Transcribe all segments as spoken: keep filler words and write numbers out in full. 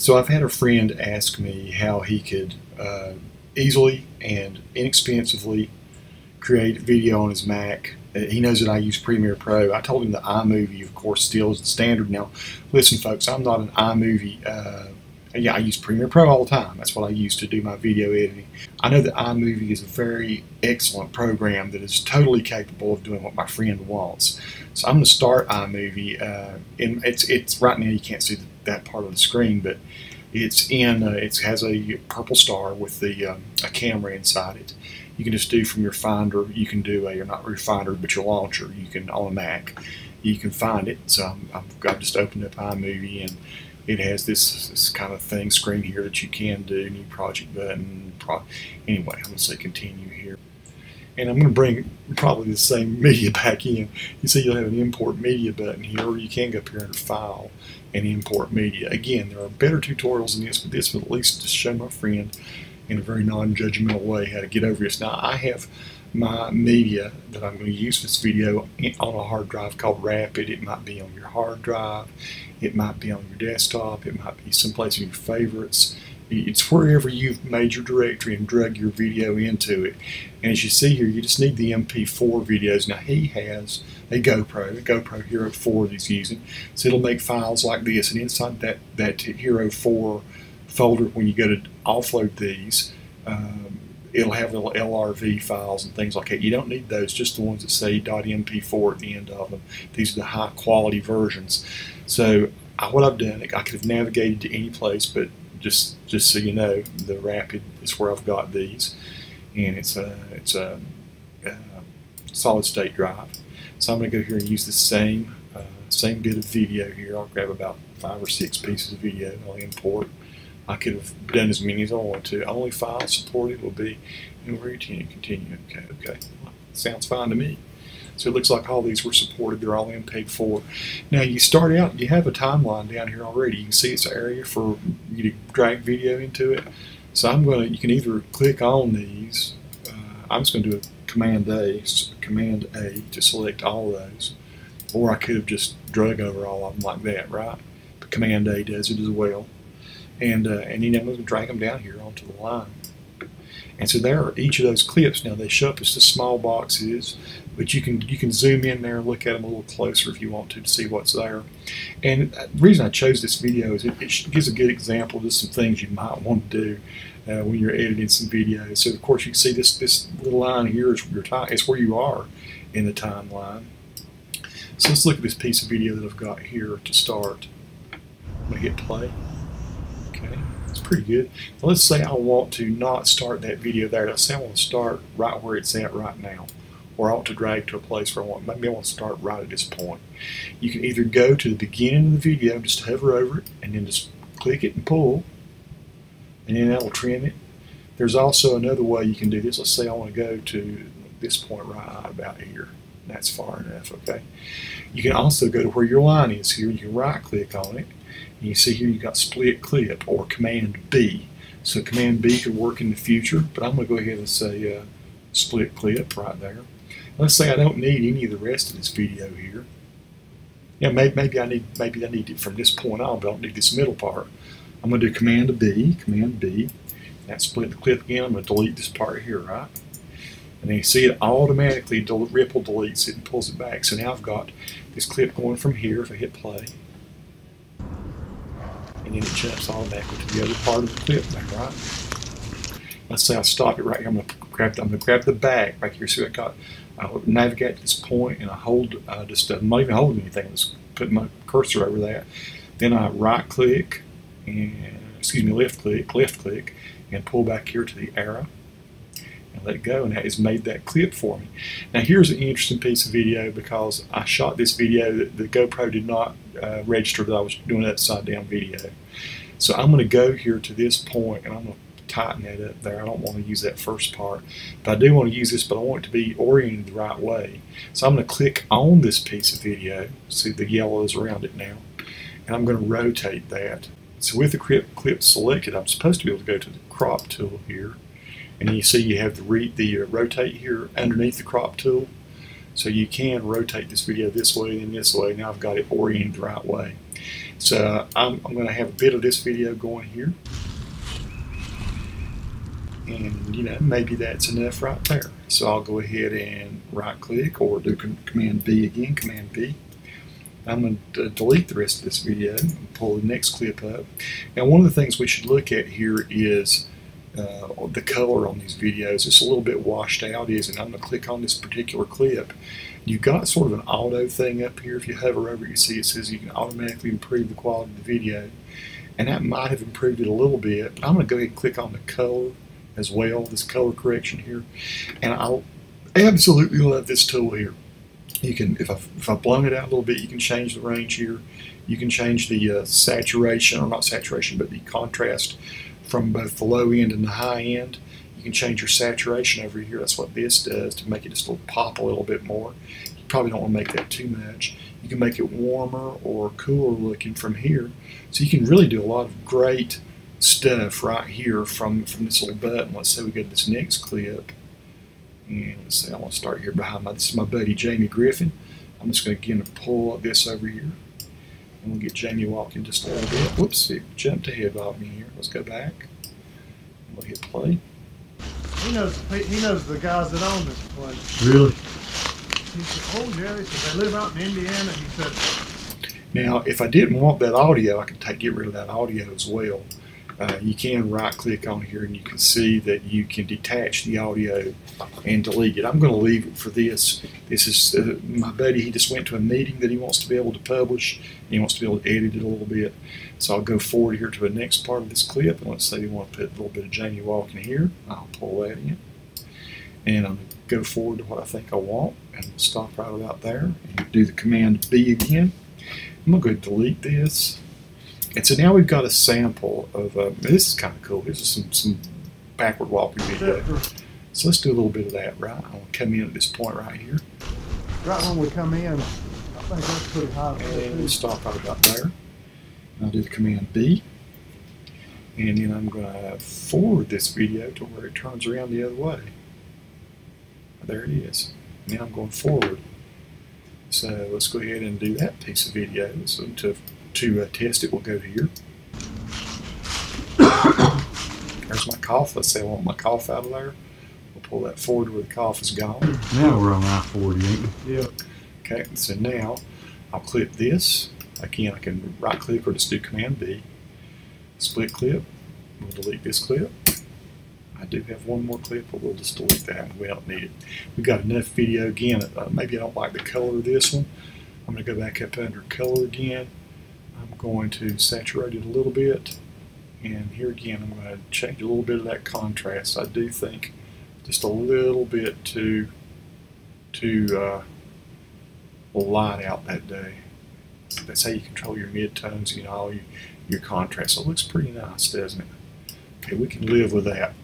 So I've had a friend ask me how he could uh, easily and inexpensively create video on his Mac. He knows that I use Premiere Pro. I told him that iMovie, of course, still is the standard. Now, listen, folks, I'm not an iMovie. Uh, yeah, I use Premiere Pro all the time. That's what I use to do my video editing. I know that iMovie is a very excellent program that is totally capable of doing what my friend wants. So I'm going to start iMovie. Uh, and it's it's right now you can't see that part of the screen, but it's in. Uh, it has a purple star with the um, a camera inside it. You can just do from your Finder, you can do a, or not your Finder, but your launcher. You can, on a Mac, you can find it. So I'm, I've just opened up iMovie, and it has this, this kind of thing, screen here that you can do, new project button. Pro, anyway, I'm going to say continue here. And I'm going to bring probably the same media back in. You see you'll have an import media button here, or you can go up here under File and Import Media. Again, there are better tutorials than this, but this will at least just show my friend in a very non-judgmental way how to get over this. Now, I have my media that I'm going to use for this video on a hard drive called Rapid. It might be on your hard drive, it might be on your desktop, it might be someplace in your favorites. It's wherever you've made your directory and drug your video into it. And as you see here, you just need the M P four videos. Now, he has a GoPro, a GoPro Hero four that he's using. So it'll make files like this, and inside that, that Hero four folder, when you go to offload these, um, it'll have little L R V files and things like that. You don't need those, just the ones that say .m p four at the end of them. These are the high quality versions. So I, what I've done, I could have navigated to any place, but just just so you know, the Rapid is where I've got these, and it's a, it's a, a solid state drive. So I'm going to go here and use the same, uh, same bit of video here. I'll grab about five or six pieces of video, I'll import. I could have done as many as I want to. Only file supported will be in routine. Continue. Okay, okay. Sounds fine to me. So it looks like all these were supported. They're all M P four. Now you start out, you have a timeline down here already. You can see it's an area for you to drag video into it. So I'm going to, you can either click on these. Uh, I'm just going to do a Command A, Command A to select all those. Or I could have just drug over all of them like that, right? But Command A does it as well. And, uh, and then I'm going to drag them down here onto the line. And so there are each of those clips. Now they show up as just small boxes, but you can you can zoom in there and look at them a little closer if you want to to see what's there. And the reason I chose this video is it, it gives a good example of just some things you might want to do uh, when you're editing some videos. So of course you can see this this little line here is your time. It's where you are in the timeline. So let's look at this piece of video that I've got here to start. I'm going to hit play. Okay, it's pretty good. Now let's say I want to not start that video there. Let's say I want to start right where it's at right now, or I want to drag to a place where I want. Maybe I want to start right at this point. You can either go to the beginning of the video, just hover over it, and then just click it and pull, and then that will trim it. There's also another way you can do this. Let's say I want to go to this point right about here. That's far enough, okay? You can also go to where your line is here. You can right-click on it. And you see here you've got split clip or Command B. So Command B could work in the future, but I'm going to go ahead and say uh, split clip right there. Let's say I don't need any of the rest of this video here. Yeah, maybe, maybe I need maybe I need it from this point on, but I don't need this middle part. I'm going to do Command B, Command B. That split the clip again. I'm going to delete this part here, right? And then you see it automatically del ripple deletes it and pulls it back. So now I've got this clip going from here. If I hit play, and then it jumps automatically to the other part of the clip back, right? Let's say I stop it right here. I'm going to grab the, I'm going to grab the back right here. See what I got? I'll navigate to this point and I hold uh, just, I'm not even holding anything. Let's put my cursor over that. Then I right click and, excuse me, left click, left click, and pull back here to the arrow. And let go, and that has made that clip for me. Now here's an interesting piece of video because I shot this video that the GoPro did not uh, register that I was doing an upside down video. So I'm going to go here to this point and I'm going to tighten that up there. I don't want to use that first part, but I do want to use this, but I want it to be oriented the right way. So I'm going to click on this piece of video. See the yellow is around it now, and I'm going to rotate that. So with the clip, clip selected, I'm supposed to be able to go to the crop tool here. And you see you have the, re the uh, rotate here underneath the crop tool. So you can rotate this video this way and this way. Now I've got it oriented the right way. So I'm, I'm going to have a bit of this video going here. And, you know, maybe that's enough right there. So I'll go ahead and right-click or do Command B again, Command B. I'm going to delete the rest of this video and pull the next clip up. Now, one of the things we should look at here is uh, the color on these videos. It's a little bit washed out, isn't it? I'm going to click on this particular clip. You've got sort of an auto thing up here. If you hover over it, you see it says you can automatically improve the quality of the video. And that might have improved it a little bit, but I'm going to go ahead and click on the color as well, this color correction here. And I absolutely love this tool here. You can, if I've, if I've blown it out a little bit, you can change the range here. You can change the uh, saturation, or not saturation, but the contrast from both the low end and the high end. You can change your saturation over here. That's what this does, to make it just a little pop a little bit more. You probably don't want to make that too much. You can make it warmer or cooler looking from here. So you can really do a lot of great stuff right here from, from this little button. Let's say we go to this next clip. And let's see, I want to start here behind my, this is my buddy Jamie Griffin. I'm just going to again pull this over here. And we'll get Jamie walking just a little bit. Whoops, it jumped ahead of me here. Let's go back. We'll hit play. He knows, he knows the guys that own this place. Really? He said, oh, Jerry, so they live out in Indiana. He said, now, if I didn't want that audio, I could take, get rid of that audio as well. Uh, you can right-click on here, and you can see that you can detach the audio and delete it. I'm going to leave it for this. This is uh, my buddy. He just went to a meeting that he wants to be able to publish, and he wants to be able to edit it a little bit. So I'll go forward here to the next part of this clip, and let's say we want to put a little bit of Jamie Walk in here. I'll pull that in, and I'll go forward to what I think I want, and we'll stop right about there, and do the Command B again. I'm going to go ahead and delete this. And so now we've got a sample of, uh, this is kind of cool, this is some, some backward walking video. So let's do a little bit of that, right? I'll come in at this point right here. Right when we come in, I think that's pretty high. And we'll stop right about there. I'll do the Command B. And then I'm going to forward this video to where it turns around the other way. There it is. Now I'm going forward. So let's go ahead and do that piece of video. So to To uh, test it, we'll go here. There's my cough. Let's say I want my cough out of there. We'll pull that forward where the cough is gone. Now we're on I forty-eight. Yeah. Okay, so now I'll clip this. Again, I can right click or just do Command B. Split clip. We'll delete this clip. I do have one more clip, but we'll just delete that. We don't need it. We've got enough video again. Uh, maybe I don't like the color of this one. I'm going to go back up under color again. I'm going to saturate it a little bit, and here again I'm going to change a little bit of that contrast. I do think just a little bit to to uh, light out that day. That's how you control your midtones, you know, all your, your contrast. So it looks pretty nice, doesn't it? Okay, we can live with that.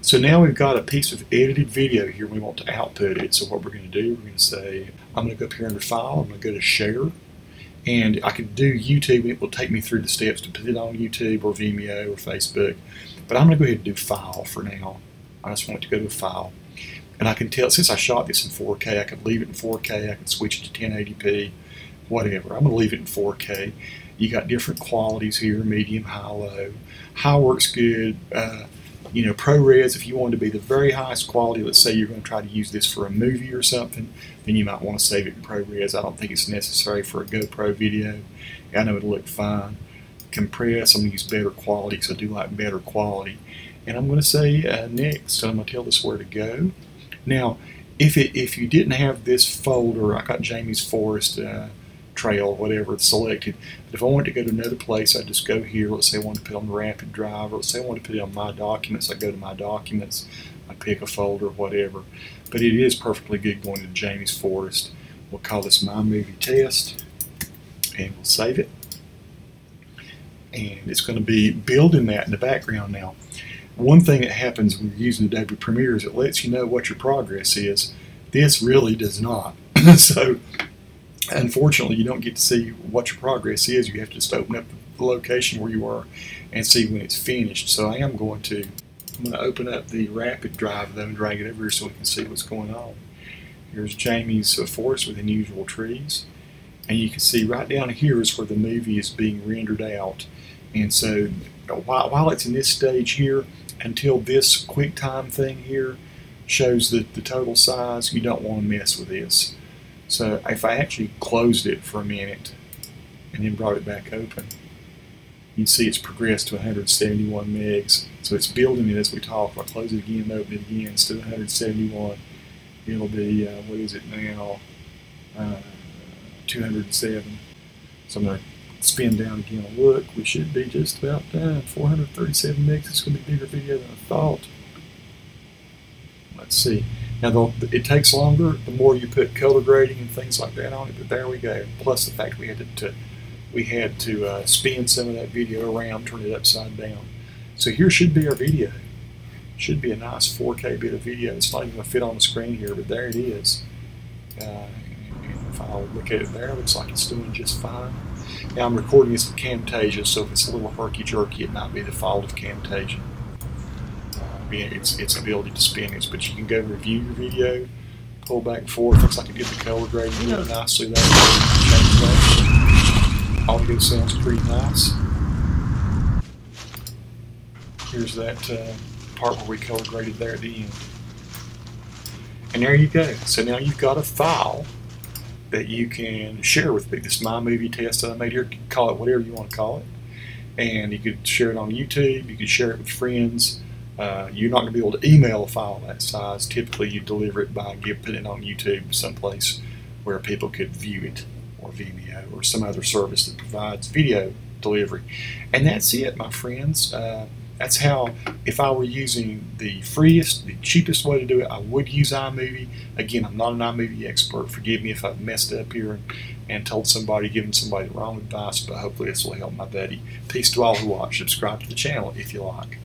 So now we've got a piece of edited video here. We want to output it. So what we're going to do, we're going to say, I'm going to go up here under File, I'm going to go to Share. And I can do YouTube, and it will take me through the steps to put it on YouTube or Vimeo or Facebook. But I'm going to go ahead and do File for now. I just want it to go to File. And I can tell, since I shot this in four K, I could leave it in four K, I can switch it to ten eighty p, whatever. I'm going to leave it in four K. You got different qualities here, medium, high, low. High works good. Uh, you know, ProRes, if you wanted to be the very highest quality, let's say you're going to try to use this for a movie or something, then you might want to save it in ProRes. I don't think it's necessary for a GoPro video. I know it'll look fine. Compress, I'm going to use better quality because I do like better quality. And I'm going to say uh, next, and I'm going to tell this where to go. Now, if it if you didn't have this folder, I got Jamie's Forest uh, Trail, whatever, it's selected. But if I wanted to go to another place, I'd just go here. Let's say I want to put on the Rapid Drive, or let's say I want to put it on My Documents. I go to My Documents, I pick a folder, whatever. But it is perfectly good going to Jamie's Forest. We'll call this My Movie Test, and we'll save it. And it's going to be building that in the background now. One thing that happens when you're using Adobe Premiere is it lets you know what your progress is. This really does not. So, unfortunately, you don't get to see what your progress is. You have to just open up the location where you are and see when it's finished. So I am going to, I'm going to open up the Rapid Drive though and drag it over here so we can see what's going on. Here's Jamie's uh, forest with unusual trees. And you can see right down here is where the movie is being rendered out. And so while, while it's in this stage here, until this QuickTime thing here shows the, the total size, you don't want to mess with this. So if I actually closed it for a minute and then brought it back open, you can see it's progressed to one hundred seventy-one megs. So it's building it as we talk. If I close it again and open it again, it's still one hundred seventy-one. It'll be, uh, what is it now, uh, two hundred seven. So I'm going to spin down again and look. We should be just about done. four hundred thirty-seven megs. It's going to be a bigger video than I thought. Let's see. Now, the, it takes longer the more you put color grading and things like that on it, but there we go. Plus the fact we had to, to we had to uh, spin some of that video around, turn it upside down. So here should be our video. Should be a nice four K bit of video. It's not even going to fit on the screen here, but there it is. Uh, if I look at it there, it looks like it's doing just fine. Now I'm recording this with Camtasia, so if it's a little herky-jerky, it might be the fault of Camtasia. Being its, its ability to spin it, but you can go review your video, pull back and forth. Looks like it did the color grading really nicely there. Change that. Audio sounds pretty nice. Here's that uh, part where we color graded there at the end. And there you go. So now you've got a file that you can share with me. This is my movie test that I made here. Call it whatever you want to call it. And you could share it on YouTube, you could share it with friends. Uh, you're not going to be able to email a file that size. Typically, you deliver it by putting it on YouTube, someplace where people could view it, or Vimeo, or some other service that provides video delivery. And that's it, my friends. Uh, that's how, if I were using the freest, the cheapest way to do it, I would use iMovie. Again, I'm not an iMovie expert. Forgive me if I've messed up here and, and told somebody, given somebody the wrong advice, but hopefully this will help my buddy. Peace to all who watch. Subscribe to the channel if you like.